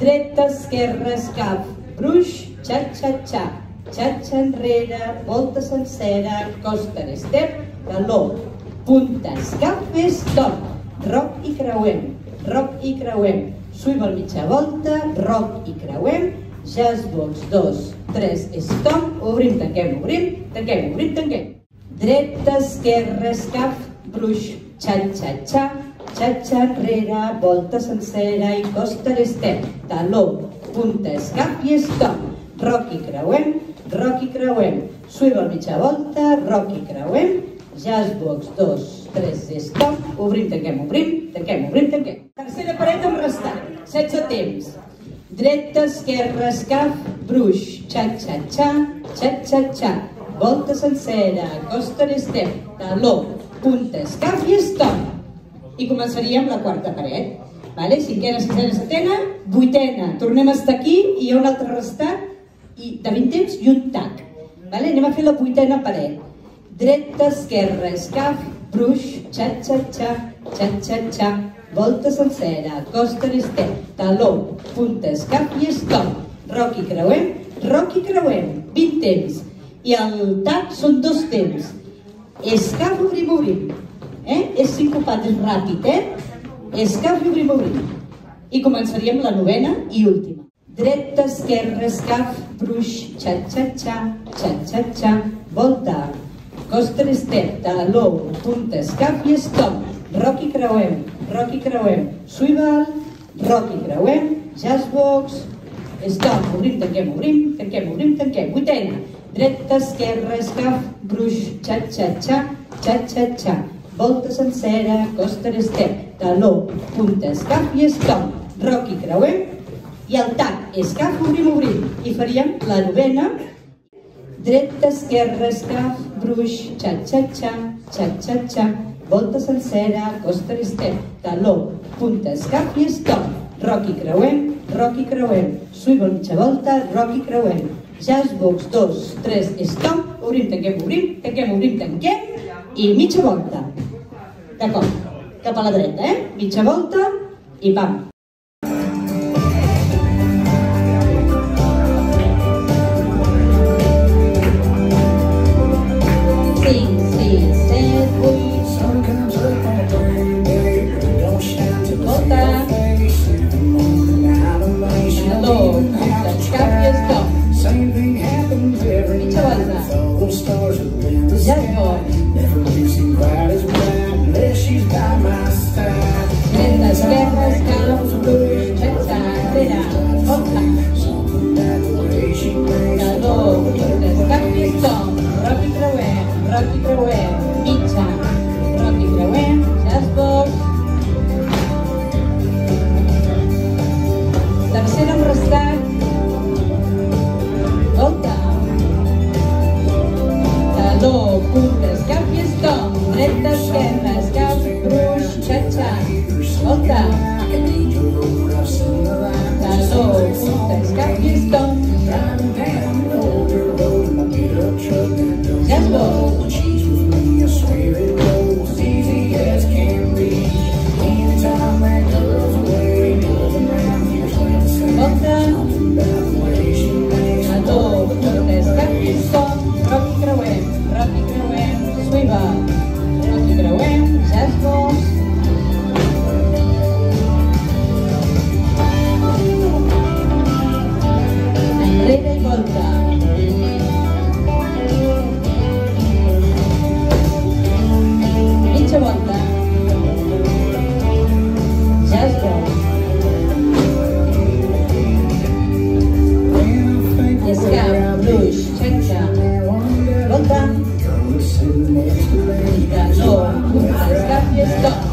dretes, esquerres, cap, bruix, xa-xa-xa, xa-xa enrere, volta sencera, cos tenester, galó, puntes, cap, fes, torn, roc i creuem, roc i creuem, suïm al mitja volta, roc i creuem, jazz, vols, dos, tres, estom, obrim, tanquem, obrim, tanquem, obrim, tanquem. Dreta, esquerra, escaf, bruix, xa-xa-xa, xa-xa enrere, volta sencera i cos tenester, taló, punta, escaf i estom, roc i creuem, roc i creuem, suïm al mitja volta, roc i creuem, jazz, vols, dos, tres, estom, obrim, tanquem, obrim, tanquem, obrim, tanquem. Tercera paret amb restant, sense temps. Dreta, esquerra, escaf, bruix, xa-xa-xa, xa-xa-xa, volta sencera, cos tenester, taló, punta, escaf i estom. I començaria amb la quarta paret. Cinquena, sisena, setena, vuitena. Tornem a estar aquí i hi ha un altre restat de 20 temps i un tac. Anem a fer la vuitena paret. Dreta, esquerra, escaf, bruix, xa-xa-xa, xa-xa-xa, volta sencera, cos tenester, taló, punta, escaf i estom. Roc i creuem, roc i creuem. 20 temps. I el tac són dos temps. Escaf, obrim, obrim. És sincopat, és ràpid, Escaf, obrim, obrim. I començaríem la novena i última. Dreta, esquerra, escaf, bruix, xa-xa-xa, xa-xa-xa, volta, cos tenester, taló, punta, escaf i estom. Roc i creuem, roc i creuem. Suïval, roc i creuem, jazzbox, estom, obrim, tanquem, obrim, tanquem, obrim, tanquem. Vuitena. Dreta, esquerra, escaf, bruix, xa-xa-xa, xa-xa-xa, volta sencera, cos tenester, taló, punta, escaf i estom, roc i creuem, i el tac, escaf, obrim, obrim, i faríem la novena. Dreta, esquerra, escaf, bruix, xa-xa-xa, xa-xa-xa, volta sencera, cos tenester, taló, punta, escaf i estom, roc i creuem, roc i creuem, suïm mitja volta, roc i creuem. Jazz, box, dos, tres, estom, obrim, tanquem, obrim, tanquem, obrim, tanquem i mitja volta. D'acord, cap a la dreta, mitja volta i pam. Stop.